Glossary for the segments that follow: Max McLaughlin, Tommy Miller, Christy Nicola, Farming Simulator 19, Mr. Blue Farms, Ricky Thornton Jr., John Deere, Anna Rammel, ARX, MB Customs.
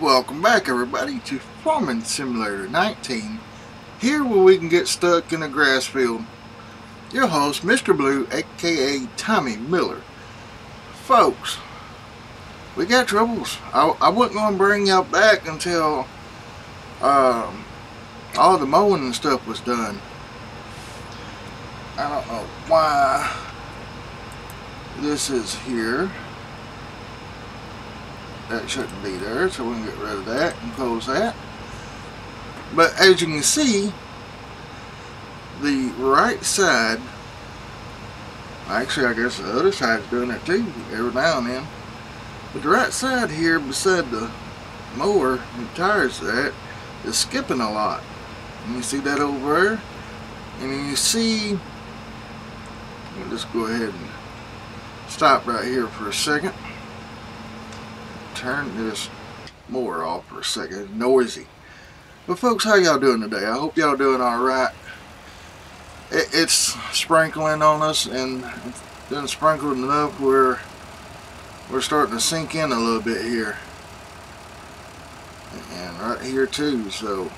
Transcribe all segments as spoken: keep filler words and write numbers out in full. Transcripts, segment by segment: Welcome back, everybody, to Farming Simulator nineteen, here where we can get stuck in a grass field. Your host, Mister Blue, aka Tommy Miller. Folks, we got troubles. I, I wasn't going to bring y'all back until um, all the mowing and stuff was done. I don't know why this is here. That shouldn't be there, so we can get rid of that and close that. But as you can see, the right side, actually I guess the other side's doing it too every now and then, but the right side here beside the mower and the tires of that is skipping a lot. And you see that over there, and you see, we'll just go ahead and stop right here for a second. Turn this mower off for a second. It's noisy. But folks, how y'all doing today? I hope y'all doing all right. It, it's sprinkling on us, and then sprinkling enough where we're starting to sink in a little bit here, and right here too. So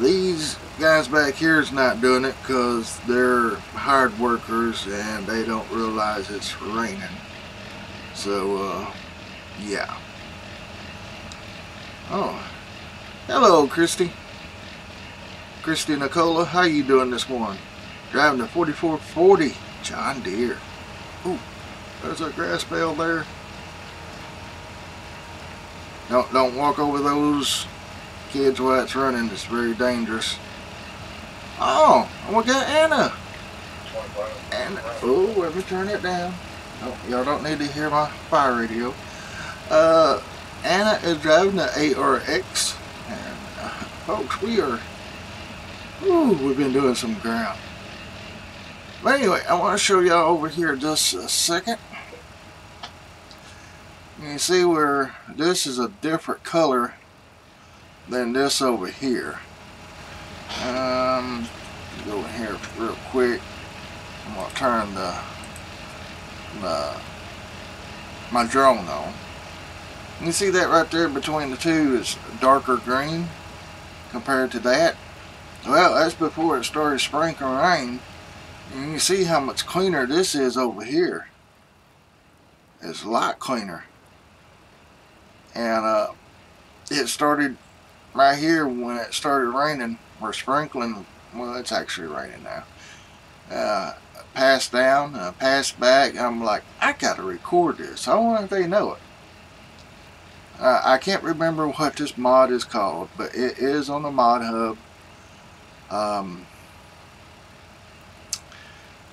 these guys back here is not doing it because they're hired workers and they don't realize it's raining. So, uh, yeah. Oh, hello, Christy. Christy Nicola, how you doing this morning? Driving the forty-four forty John Deere. Ooh, there's a grass bale there. Don't don't walk over those kids while it's running. It's very dangerous. Oh, and we got Anna. Anna. Oh, let me turn it down. Oh, y'all don't need to hear my fire radio. Uh, Anna is driving the A R X, and uh, folks, we are, ooh, we've been doing some ground. But anyway, I want to show y'all over here just a second. You can see where this is a different color than this over here. Um, go in here real quick. I'm gonna turn the Uh, my drone on. You see that right there between the two is darker green compared to that. Well, that's before it started sprinkling rain. And you see how much cleaner this is over here. It's a lot cleaner. And uh, it started right here when it started raining or sprinkling. Well, it's actually raining now. Uh, Pass down, uh, pass back. I'm like, I gotta record this. I wonder if they know it. Uh, I can't remember what this mod is called, but it is on the mod hub. Um,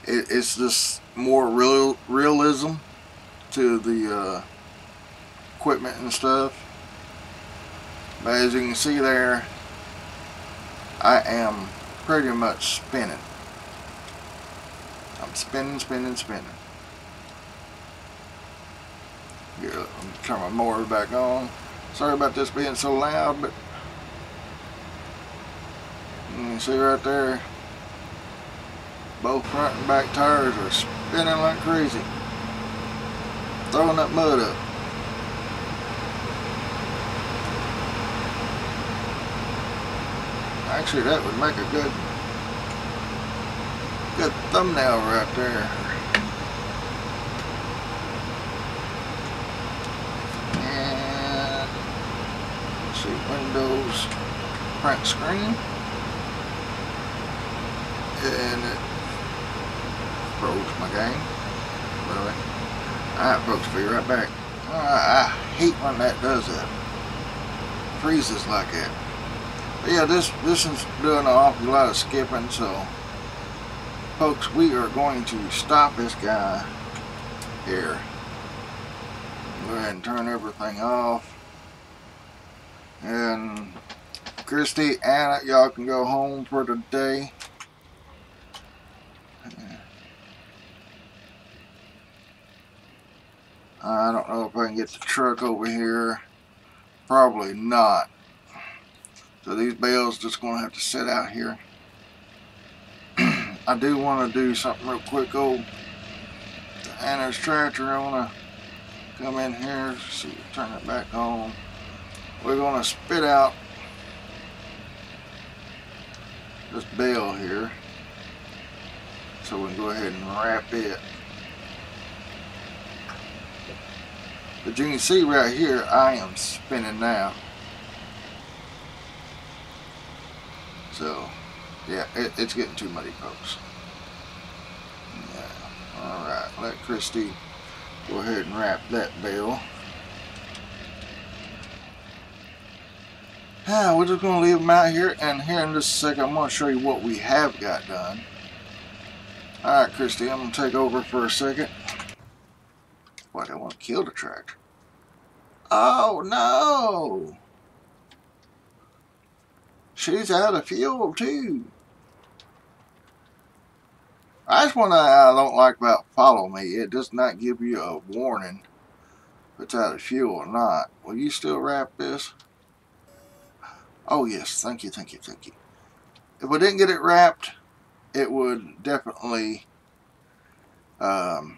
it, it's just more real realism to the uh, equipment and stuff. But as you can see there, I am pretty much spinning. I'm spinning, spinning, spinning. Here, let me turn my mower back on. Sorry about this being so loud, but you can see right there, both front and back tires are spinning like crazy, throwing that mud up. Actually, that would make a good Good thumbnail right there. And let's see, Windows print screen. And it froze my game. Really? Alright folks, be right back. Uh, I hate when that does that. Freezes like that. But yeah, this this is doing an awful lot of skipping, so folks, we are going to stop this guy here. Go ahead and turn everything off. And Christy, Anna, y'all can go home for the day. I don't know if I can get the truck over here. Probably not. So these bales just going to have to sit out here. I do want to do something real quick. Old Anna's tractor, I want to come in here. See, turn it back on. We're going to spit out this bale here, so we can go ahead and wrap it. But you can see right here, I am spinning now. So, yeah, it, it's getting too muddy, folks. Yeah. Alright, let Christy go ahead and wrap that bale. Yeah, we're just going to leave them out here, and here in just a second, I'm going to show you what we have got done. Alright, Christy, I'm going to take over for a second. Why do I want to kill the tractor? Oh, no! She's out of fuel, too. That's one I don't like about Follow Me. It does not give you a warning if it's out of fuel or not. Will you still wrap this? Oh, yes. Thank you, thank you, thank you. If I didn't get it wrapped, it would definitely um,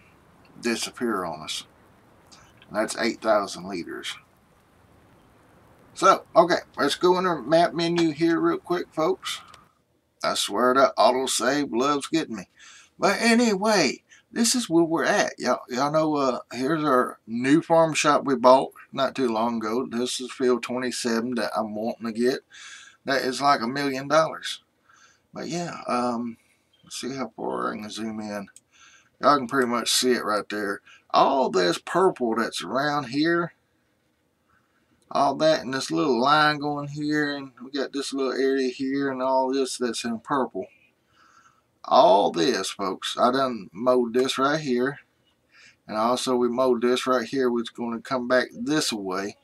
disappear on us. And that's eight thousand liters. So, okay, let's go in our map menu here real quick, folks. I swear that autosave loves getting me. But anyway, this is where we're at. Y'all know, uh, here's our new farm shop we bought not too long ago. This is field twenty-seven that I'm wanting to get. That is like a million dollars. But yeah, um, let's see how far I can zoom in. Y'all can pretty much see it right there. All this purple that's around here, all that and this little line going here, and we got this little area here and all this that's in purple. All this, folks, I done mowed this right here, and also we mowed this right here, which is going to come back this way.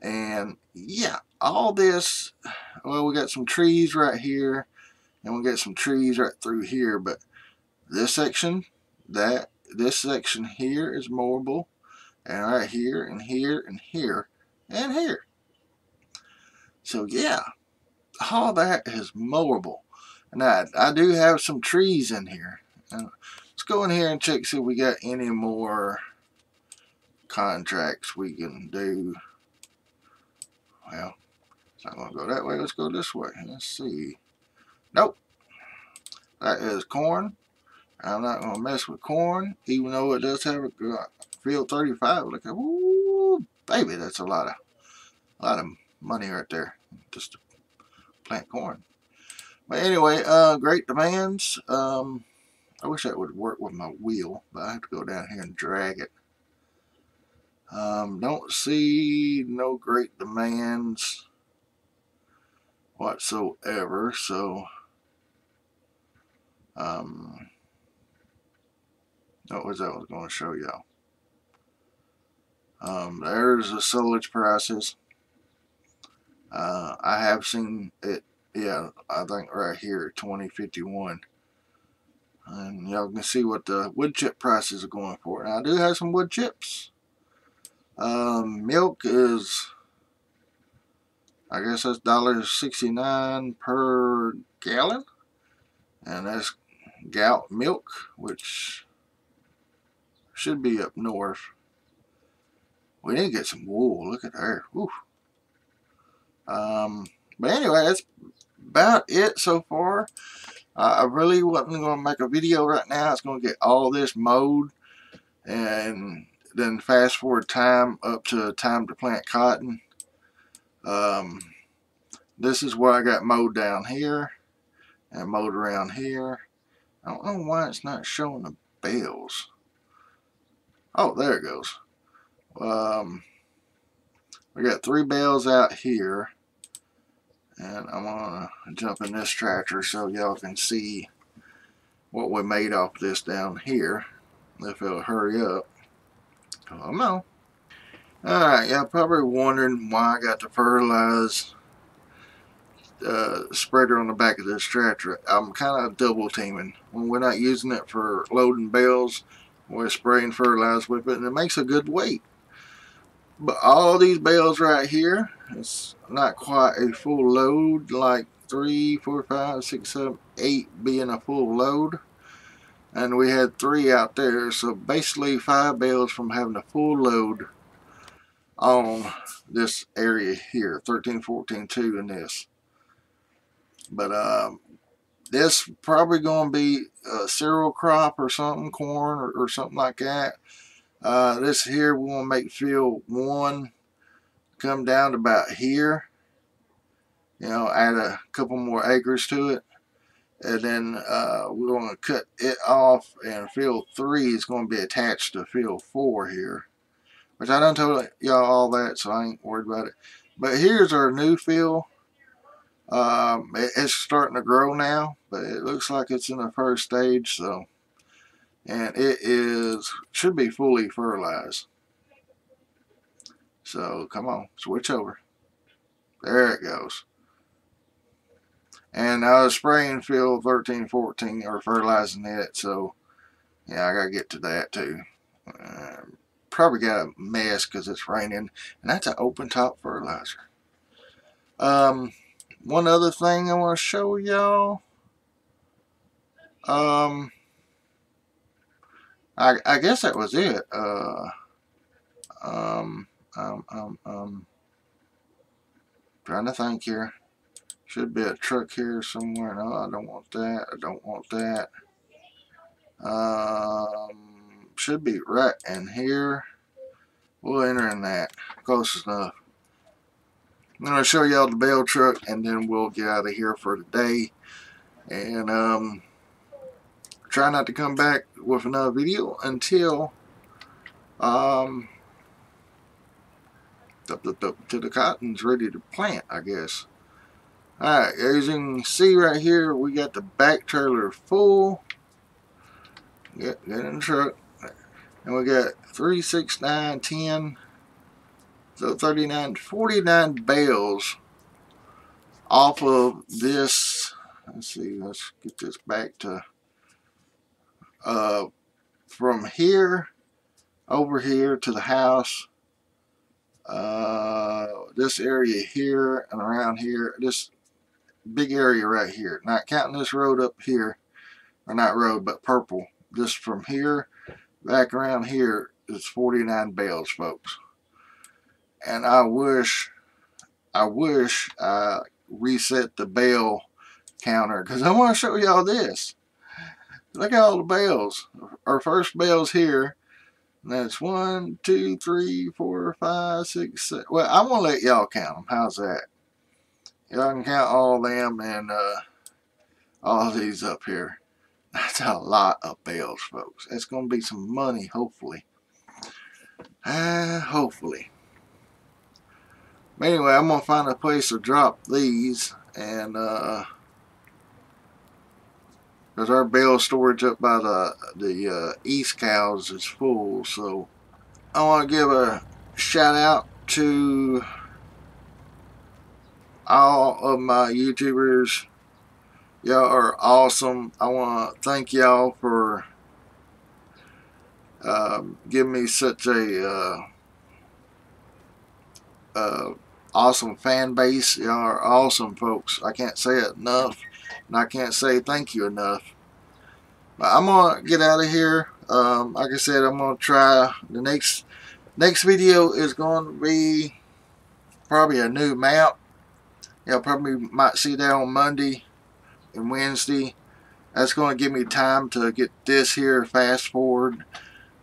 And yeah, all this, well, we got some trees right here, and we got some trees right through here, but this section, that this section here is mowable, and right here and here and here and here. So yeah, all that is mowable. Now I do have some trees in here. Now, let's go in here and check, see if we got any more contracts we can do. Well, it's not going to go that way. Let's go this way. Let's see. Nope. That is corn. I'm not going to mess with corn, even though it does have a field thirty-five. Look at, ooh, baby, that's a lot of, a lot of money right there just to plant corn. But anyway, uh, great demands. Um, I wish that would work with my wheel, but I have to go down here and drag it. Um, don't see no great demands whatsoever. So, um, what was that I was going to show y'all? Um, there's the silage prices. Uh, I have seen it. Yeah, I think right here, twenty fifty-one. And y'all can see what the wood chip prices are going for. And I do have some wood chips. Um, milk is, I guess that's one dollar sixty-nine per gallon. And that's gout milk, which should be up north. We didn't get some wool. Look at there. Woo. Um, but anyway, that's about it so far. uh, I really wasn't going to make a video right now. It's going to get all this mowed and then fast forward time up to time to plant cotton. Um, this is where I got mowed down here and mowed around here. I don't know why it's not showing the bales. Oh, there it goes. Um, we got three bales out here. And I'm gonna jump in this tractor so y'all can see what we made off this down here. If it'll hurry up. I don't know. Alright, y'all probably wondering why I got the fertilize uh, spreader on the back of this tractor. I'm kind of double teaming. When we're not using it for loading bales, We're spraying fertilizer with it, and it makes a good weight. But all these bales right here, it's not quite a full load, like three, four, five, six, seven, eight being a full load. And we had three out there, so basically five bales from having a full load on this area here, thirteen, fourteen, two in this. But um, this probably going to be a cereal crop or something, corn or, or something like that. Uh, this here, we want to make field one come down to about here. You know, add a couple more acres to it. And then uh, we're going to cut it off, and field three is going to be attached to field four here. Which I done told y'all all that, so I ain't worried about it. But here's our new field. Um, it, it's starting to grow now, but it looks like it's in the first stage. So, and it is should be fully fertilized. So come on, switch over. There it goes. And I was spraying field thirteen, fourteen, or fertilizing it. So yeah, I gotta get to that too. Uh, probably got a mess because it's raining, and that's an open top fertilizer. Um. One other thing I want to show y'all. Um, I, I guess that was it. Uh, um, um, um, um, trying to think here. Should be a truck here somewhere. No, I don't want that. I don't want that. Um, should be right in here. We'll enter in that. Close enough. I'm going to show y'all the bale truck, and then we'll get out of here for today. And um, try not to come back with another video until um, up, up, up, till the cotton's ready to plant, I guess. Alright, as you can see right here, we got the back trailer full. Get, get in the truck. And we got three, six, nine, ten. So thirty-nine, forty-nine bales off of this. Let's see, let's get this back to uh, from here over here to the house. Uh, this area here and around here, this big area right here. Not counting this road up here, or not road, but purple. Just from here back around here is forty-nine bales, folks. And I wish, I wish I reset the bale counter, because I want to show y'all this. Look at all the bales. Our first bale's here. And that's one, two, three, four, five, six, seven. Well, I want to let y'all count them. How's that? Y'all can count all them and uh, all these up here. That's a lot of bales, folks. It's going to be some money, hopefully. Uh, hopefully. But anyway, I'm going to find a place to drop these, and because uh, our bale storage up by the, the uh, East Cows is full. So I want to give a shout out to all of my YouTubers. Y'all are awesome. I want to thank y'all for uh, giving me such a uh, uh, awesome fan base. Y'all are awesome, folks. I can't say it enough, and I can't say thank you enough. But I'm gonna get out of here. Um, like I said, I'm gonna try the next next video is going to be probably a new map. Y'all probably might see that on Monday and Wednesday. That's going to give me time to get this here fast forward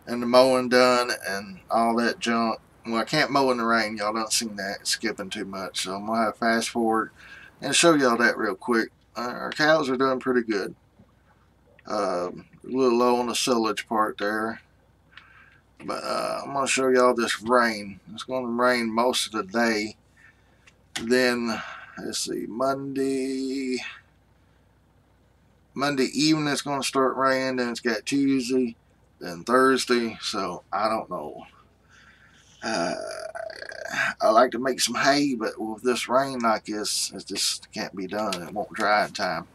and the mowing done and all that junk. Well, I can't mow in the rain. Y'all don't seen that. It's skipping too much. So I'm going to have to fast forward and show y'all that real quick. Our cows are doing pretty good. Um, a little low on the silage part there. But uh, I'm going to show y'all this rain. It's going to rain most of the day. Then, let's see, Monday. Monday evening it's going to start raining. Then it's got Tuesday. Then Thursday. So I don't know. Uh, I like to make some hay, but with this rain like this, it just can't be done. It won't dry in time.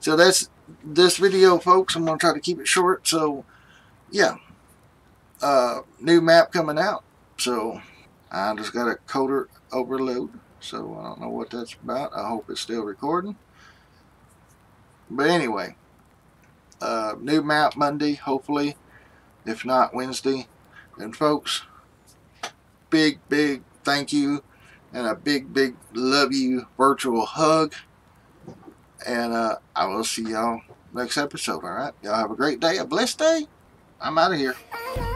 So that's this video, folks. I'm going to try to keep it short. So yeah, uh, new map coming out. So I just got a coder overload. So I don't know what that's about. I hope it's still recording. But anyway, uh, new map Monday, hopefully. If not, Wednesday. And folks, big, big thank you and a big, big love you virtual hug. And uh, I will see y'all next episode, all right? Y'all have a great day, a blessed day. I'm out of here.